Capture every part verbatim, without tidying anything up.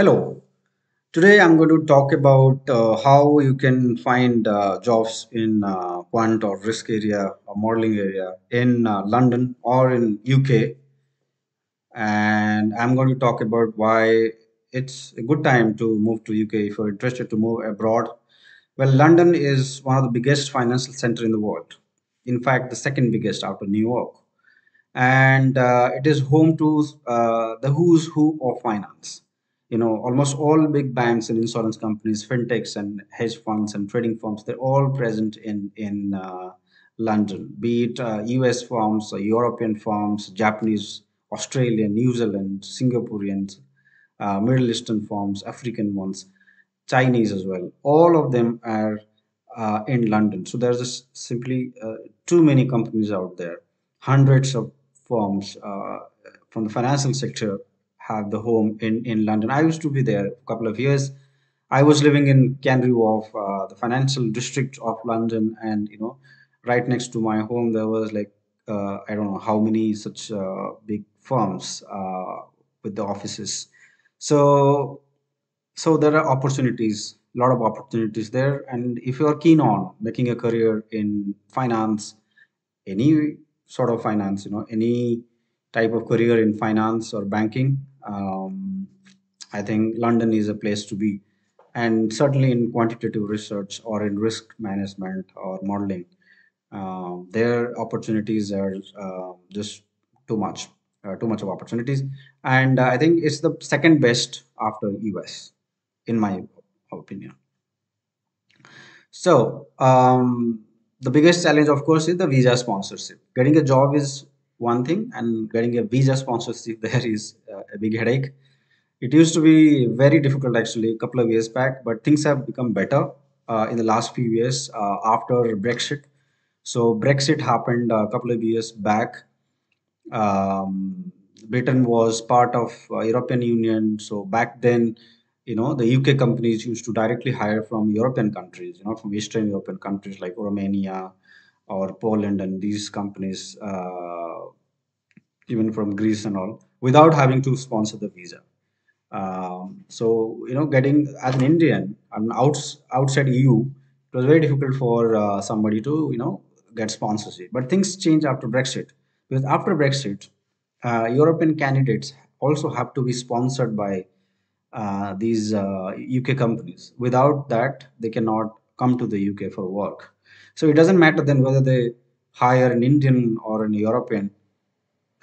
Hello, today I'm going to talk about uh, how you can find uh, jobs in uh, quant or risk area or modeling area in uh, London or in U K, and I'm going to talk about why it's a good time to move to U K if you're interested to move abroad. Well, London is one of the biggest financial centers in the world. In fact, the second biggest after New York, and uh, it is home to uh, the who's who of finance. You know, almost all big banks and insurance companies, fintechs and hedge funds and trading firms, they're all present in, in uh, London, be it uh, U S firms, uh, European firms, Japanese, Australian, New Zealand, Singaporean, uh, Middle Eastern firms, African ones, Chinese as well. All of them are uh, in London. So there's just simply uh, too many companies out there. Hundreds of firms uh, from the financial sector have the home in, in London. I used to be there a couple of years. I was living in Canary Wharf, uh, the financial district of London, and you know, right next to my home, there was like, uh, I don't know how many such uh, big firms uh, with the offices. So, so there are opportunities, a lot of opportunities there. And if you're keen on making a career in finance, any sort of finance, you know, any type of career in finance or banking, Um, I think London is a place to be, and certainly in quantitative research or in risk management or modeling, uh, their opportunities are uh, just too much, uh, too much of opportunities. And uh, I think it's the second best after U S, in my opinion. So um, the biggest challenge, of course, is the visa sponsorship. Getting a job is one thing, and getting a visa sponsorship there is uh, a big headache. It used to be very difficult actually a couple of years back, but things have become better uh, in the last few years uh, after Brexit. So Brexit happened a couple of years back. Um, Britain was part of uh, European Union. So back then, you know, the U K companies used to directly hire from European countries, you know, from Eastern European countries like Romania or Poland, and these companies, uh, even from Greece and all, without having to sponsor the visa. Um, so, you know, getting as an Indian and outs, outside E U, it was very difficult for uh, somebody to, you know, get sponsorship. But things change after Brexit, because after Brexit, uh, European candidates also have to be sponsored by uh, these uh, U K companies. Without that, they cannot come to the U K for work. So it doesn't matter then whether they hire an Indian or an European,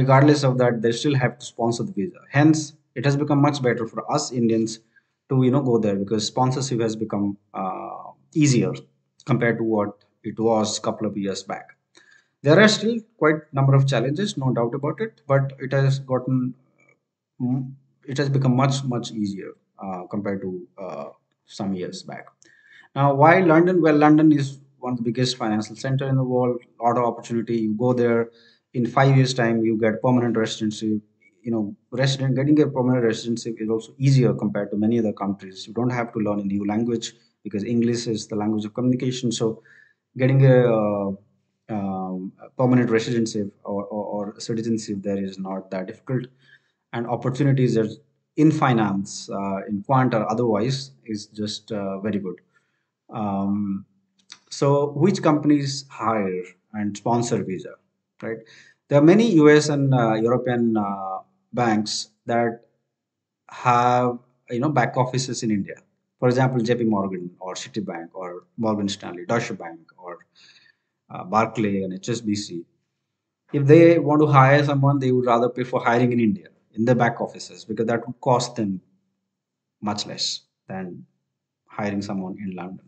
regardless of that, they still have to sponsor the visa. Hence, it has become much better for us Indians to, you know, go there, because sponsorship has become uh, easier compared to what it was a couple of years back. There are still quite a number of challenges, no doubt about it, but it has gotten, it has become much, much easier uh, compared to uh, some years back. Now, why London? Well, London is one of the biggest financial center in the world, a lot of opportunity. You go there, in five years time, you get permanent residency. You know, resident getting a permanent residency is also easier compared to many other countries. You don't have to learn a new language, because English is the language of communication. So getting a uh, um, permanent residency or, or, or citizenship there is not that difficult. And opportunities are in finance, uh, in quant or otherwise, is just uh, very good. Um, So which companies hire and sponsor visa, right? There are many U S and uh, European uh, banks that have, you know, back offices in India. For example, J P Morgan or Citibank or Morgan Stanley, Deutsche Bank or uh, Barclays and H S B C. If they want to hire someone, they would rather pay for hiring in India in the back offices, because that would cost them much less than hiring someone in London.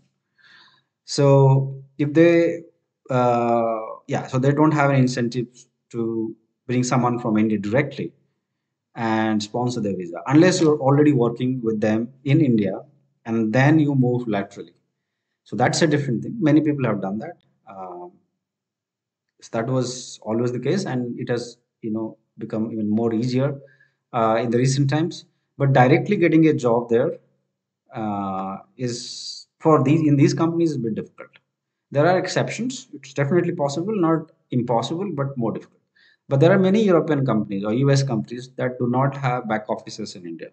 So if they, uh, yeah, so they don't have an incentive to bring someone from India directly and sponsor their visa, unless you're already working with them in India, and then you move laterally. So that's a different thing. Many people have done that. Um, so that was always the case, and it has, you know, become even more easier uh, in the recent times. But directly getting a job there uh, is, for these, in these companies, is a bit difficult. There are exceptions. It's definitely possible, not impossible, but more difficult. But there are many European companies or U S companies that do not have back offices in India.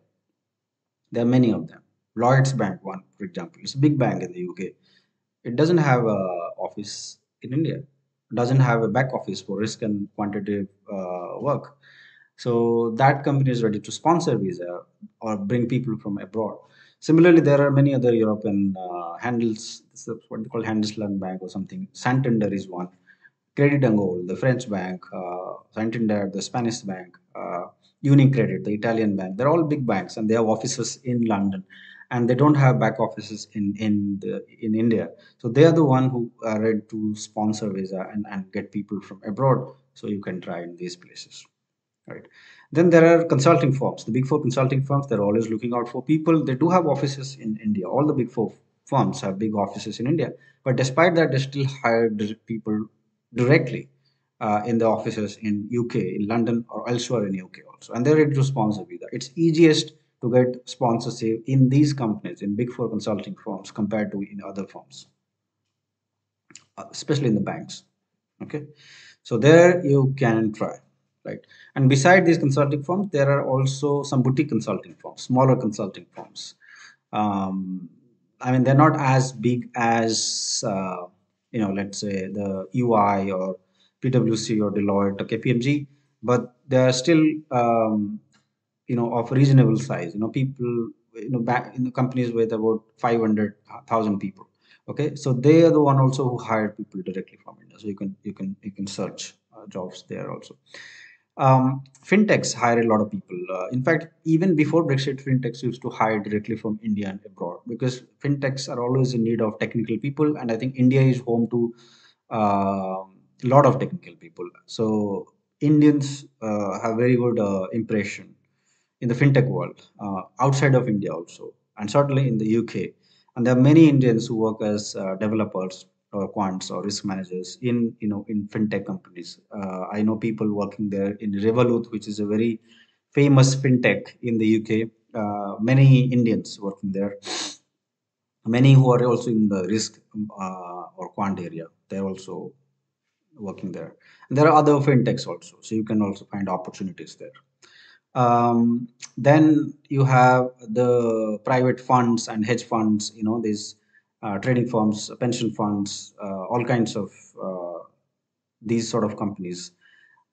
There are many of them. Lloyd's Bank, one, for example, it's a big bank in the U K. It doesn't have an office in India. It doesn't have a back office for risk and quantitative uh, work. So that company is ready to sponsor visa or bring people from abroad. Similarly, there are many other European uh, handels, what they call Handelsland Bank or something. Santander is one. Credit Angole, the French bank, uh, Santander, the Spanish bank, uh, Unicredit, the Italian bank. They're all big banks and they have offices in London, and they don't have back offices in in the, in India. So they are the one who are ready to sponsor visa and, and get people from abroad. So you can try in these places. Right. Then there are consulting firms, the big four consulting firms. They're always looking out for people. They do have offices in India. All the big four firms have big offices in India. But despite that, they still hire people directly uh, in the offices in U K, in London or elsewhere in U K also. And they're ready to sponsor visa. It's easiest to get sponsorship in these companies, in big four consulting firms, compared to in other firms, especially in the banks. Okay, so there you can try. Right. And beside these consulting firms, there are also some boutique consulting firms, smaller consulting firms. Um, I mean, they're not as big as, uh, you know, let's say the E Y or P W C or Deloitte or K P M G, but they are still, um, you know, of reasonable size. You know, people, you know, back in the companies with about five hundred thousand people. Okay, so they are the one also who hire people directly from India. So you can you can you can search uh, jobs there also. Um, fintechs hire a lot of people. Uh, in fact, even before Brexit, fintechs used to hire directly from India and abroad, because fintechs are always in need of technical people. And I think India is home to a uh, lot of technical people. So Indians uh, have very good uh, impression in the fintech world, uh, outside of India also, and certainly in the U K. And there are many Indians who work as uh, developers or quants or risk managers in, you know, in fintech companies. Uh, I know people working there in Revolut, which is a very famous fintech in the U K. Uh, many Indians working there, many who are also in the risk uh, or quant area. They're also working there. And there are other fintechs also, so you can also find opportunities there. Um, then you have the private funds and hedge funds, you know, these Uh, trading firms, pension funds, uh, all kinds of uh, these sort of companies.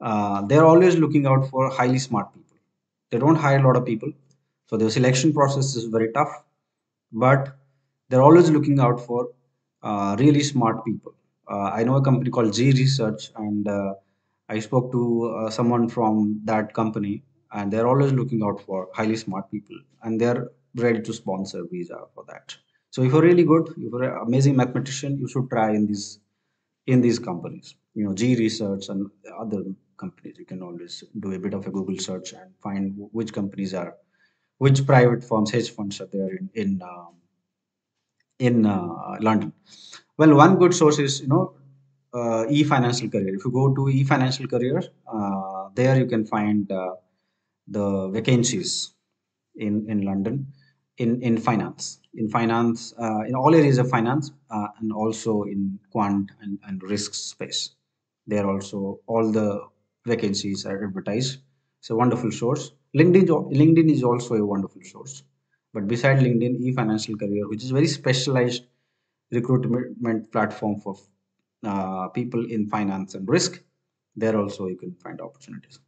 Uh, they're always looking out for highly smart people. They don't hire a lot of people, so the selection process is very tough, but they're always looking out for uh, really smart people. Uh, I know a company called G Research, and uh, I spoke to uh, someone from that company, and they're always looking out for highly smart people, and they're ready to sponsor visa for that. So if you're really good, if you're an amazing mathematician, you should try in these in these companies. You know, G Research and other companies. You can always do a bit of a Google search and find which companies are, which private firms, hedge funds are there in in um, in uh, London. Well, one good source is, you know, uh, eFinancial Career. If you go to eFinancial Career, uh, there you can find uh, the vacancies in in London. In, in finance, in finance, uh, in all areas of finance, uh, and also in quant and, and risk space. There also all the vacancies are advertised. It's a wonderful source. LinkedIn, LinkedIn is also a wonderful source. But beside LinkedIn, eFinancial Career, which is a very specialized recruitment platform for uh, people in finance and risk, there also you can find opportunities.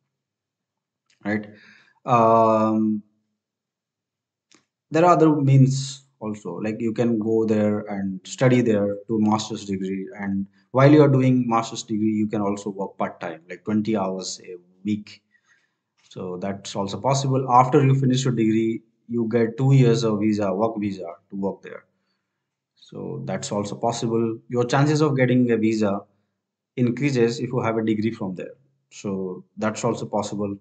Right. Um, There are other means also, like you can go there and study there, do master's degree, and while you are doing master's degree, you can also work part-time, like twenty hours a week. So that's also possible. After you finish your degree, you get two years of visa, work visa to work there. So that's also possible. Your chances of getting a visa increases if you have a degree from there. So that's also possible.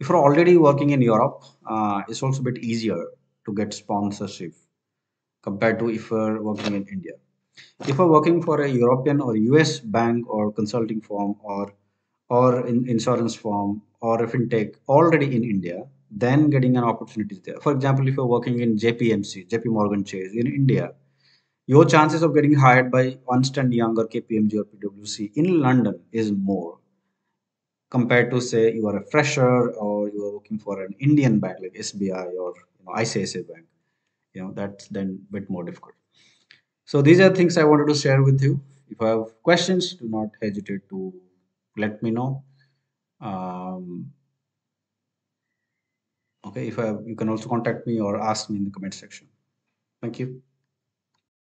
If you're already working in Europe, uh, it's also a bit easier to get sponsorship compared to if you're working in India. If you're working for a European or U S bank or consulting firm or or in insurance firm or a fintech already in India, then getting an opportunity there. For example, if you're working in J P M C, J P Morgan Chase in India, your chances of getting hired by Ernst and Young or K P M G or P W C in London is more compared to, say, you are a fresher or you are working for an Indian bank like S B I or I C I C I Bank. You know, that's then a bit more difficult. So these are things I wanted to share with you. If you have questions, do not hesitate to let me know. Um, okay, if I have, you can also contact me or ask me in the comment section. Thank you.